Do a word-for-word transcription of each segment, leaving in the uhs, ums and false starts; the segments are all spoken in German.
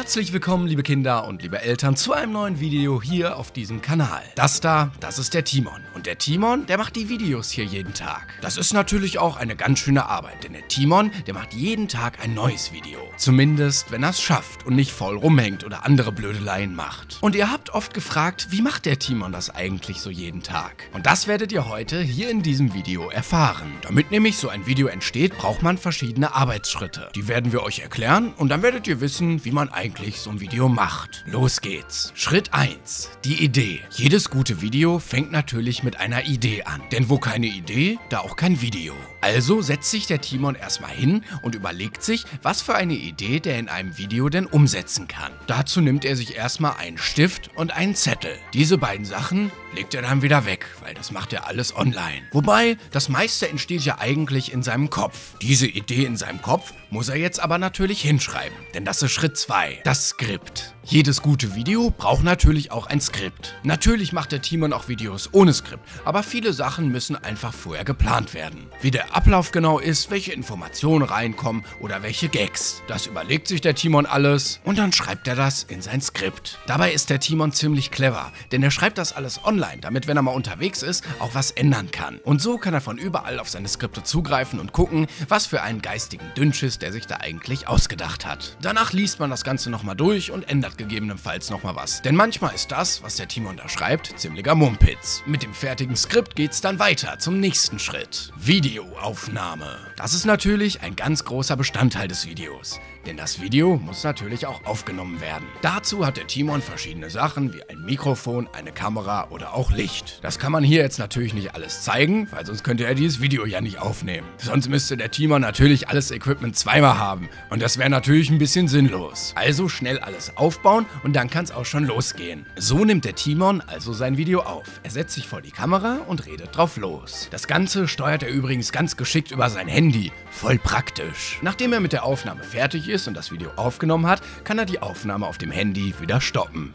Herzlich willkommen, liebe Kinder und liebe Eltern, zu einem neuen Video hier auf diesem Kanal. Das da, das ist der Timon. Und der Timon, der macht die Videos hier jeden Tag. Das ist natürlich auch eine ganz schöne Arbeit, denn der Timon, der macht jeden Tag ein neues Video. Zumindest, wenn er es schafft und nicht voll rumhängt oder andere Blödeleien macht. Und ihr habt oft gefragt, wie macht der Timon das eigentlich so jeden Tag? Und das werdet ihr heute hier in diesem Video erfahren. Damit nämlich so ein Video entsteht, braucht man verschiedene Arbeitsschritte. Die werden wir euch erklären und dann werdet ihr wissen, wie man eigentlich so ein Video macht. Los geht's. Schritt eins. Die Idee. Jedes gute Video fängt natürlich mit einer Idee an. Denn wo keine Idee, da auch kein Video. Also setzt sich der Timon erstmal hin und überlegt sich, was für eine Idee der in einem Video denn umsetzen kann. Dazu nimmt er sich erstmal einen Stift und einen Zettel. Diese beiden Sachen legt er dann wieder weg, weil das macht er alles online. Wobei, das meiste entsteht ja eigentlich in seinem Kopf. Diese Idee in seinem Kopf muss er jetzt aber natürlich hinschreiben, denn das ist Schritt zwei. Das Skript. Jedes gute Video braucht natürlich auch ein Skript. Natürlich macht der Timon auch Videos ohne Skript, aber viele Sachen müssen einfach vorher geplant werden. Wie der Ablauf genau ist, welche Informationen reinkommen oder welche Gags. Das überlegt sich der Timon alles und dann schreibt er das in sein Skript. Dabei ist der Timon ziemlich clever, denn er schreibt das alles online, damit, wenn er mal unterwegs ist, auch was ändern kann. Und so kann er von überall auf seine Skripte zugreifen und gucken, was für einen geistigen Dünnschiss der sich da eigentlich ausgedacht hat. Danach liest man das Ganze nochmal durch und ändert gegebenenfalls nochmal was. Denn manchmal ist das, was der Timon da schreibt, ziemlicher Mumpitz. Mit dem fertigen Skript geht's dann weiter zum nächsten Schritt. Videoaufnahme. Das ist natürlich ein ganz großer Bestandteil des Videos. Denn das Video muss natürlich auch aufgenommen werden. Dazu hat der Timon verschiedene Sachen wie ein Mikrofon, eine Kamera oder auch Licht. Das kann man hier jetzt natürlich nicht alles zeigen, weil sonst könnte er dieses Video ja nicht aufnehmen. Sonst müsste der Timon natürlich alles Equipment zweimal haben. Und das wäre natürlich ein bisschen sinnlos. Also schnell alles aufbauen und dann kann es auch schon losgehen. So nimmt der Timon also sein Video auf. Er setzt sich vor die Kamera und redet drauf los. Das Ganze steuert er übrigens ganz geschickt über sein Handy. Voll praktisch. Nachdem er mit der Aufnahme fertig ist und das Video aufgenommen hat, kann er die Aufnahme auf dem Handy wieder stoppen.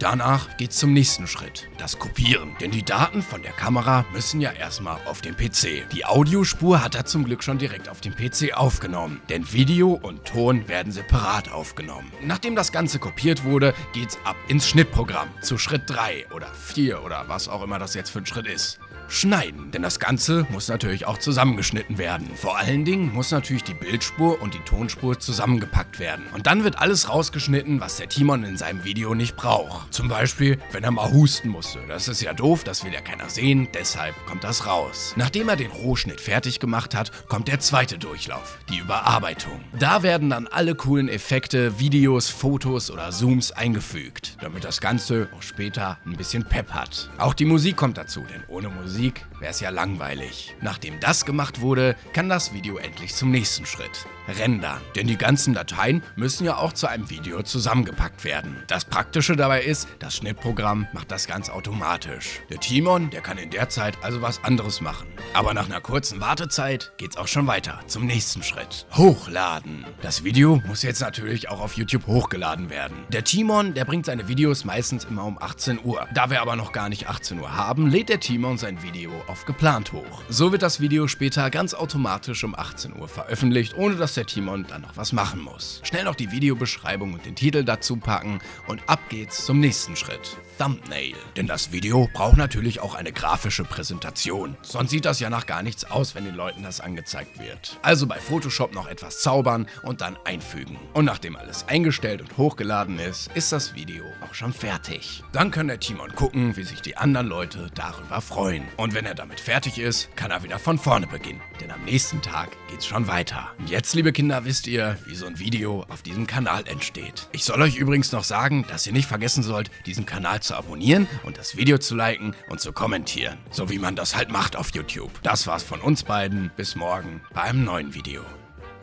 Danach geht's zum nächsten Schritt, das Kopieren. Denn die Daten von der Kamera müssen ja erstmal auf den P C. Die Audiospur hat er zum Glück schon direkt auf dem P C aufgenommen. Denn Video und Ton werden separat aufgenommen. Nachdem das Ganze kopiert wurde, geht's ab ins Schnittprogramm. Zu Schritt drei oder vier oder was auch immer das jetzt für ein Schritt ist. Schneiden. Denn das Ganze muss natürlich auch zusammengeschnitten werden. Vor allen Dingen muss natürlich die Bildspur und die Tonspur zusammengepackt werden. Und dann wird alles rausgeschnitten, was der Timon in seinem Video nicht braucht. Zum Beispiel, wenn er mal husten musste. Das ist ja doof, das will ja keiner sehen, deshalb kommt das raus. Nachdem er den Rohschnitt fertig gemacht hat, kommt der zweite Durchlauf, die Überarbeitung. Da werden dann alle coolen Effekte, Videos, Fotos oder Zooms eingefügt, damit das Ganze auch später ein bisschen Pep hat. Auch die Musik kommt dazu, denn ohne Musik wäre es ja langweilig. Nachdem das gemacht wurde, kann das Video endlich zum nächsten Schritt. Rendern. Denn die ganzen Dateien müssen ja auch zu einem Video zusammengepackt werden. Das Praktische dabei ist, das Schnittprogramm macht das ganz automatisch. Der Timon, der kann in der Zeit also was anderes machen. Aber nach einer kurzen Wartezeit geht's auch schon weiter zum nächsten Schritt. Hochladen. Das Video muss jetzt natürlich auch auf YouTube hochgeladen werden. Der Timon, der bringt seine Videos meistens immer um achtzehn Uhr. Da wir aber noch gar nicht achtzehn Uhr haben, lädt der Timon sein Video auf geplant hoch. So wird das Video später ganz automatisch um achtzehn Uhr veröffentlicht, ohne dass der Timon dann noch was machen muss. Schnell noch die Videobeschreibung und den Titel dazu packen und ab geht's zum nächsten Schritt. Thumbnail. Denn das Video braucht natürlich auch eine grafische Präsentation. Sonst sieht das ja nach gar nichts aus, wenn den Leuten das angezeigt wird. Also bei Photoshop noch etwas zaubern und dann einfügen. Und nachdem alles eingestellt und hochgeladen ist, ist das Video auch schon fertig. Dann kann der Timon gucken, wie sich die anderen Leute darüber freuen. Und wenn er damit fertig ist, kann er wieder von vorne beginnen, denn am nächsten Tag geht's schon weiter. Und jetzt, liebe Kinder, wisst ihr, wie so ein Video auf diesem Kanal entsteht. Ich soll euch übrigens noch sagen, dass ihr nicht vergessen sollt, diesen Kanal zu abonnieren und das Video zu liken und zu kommentieren. So wie man das halt macht auf YouTube. Das war's von uns beiden. Bis morgen bei einem neuen Video.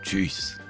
Tschüss.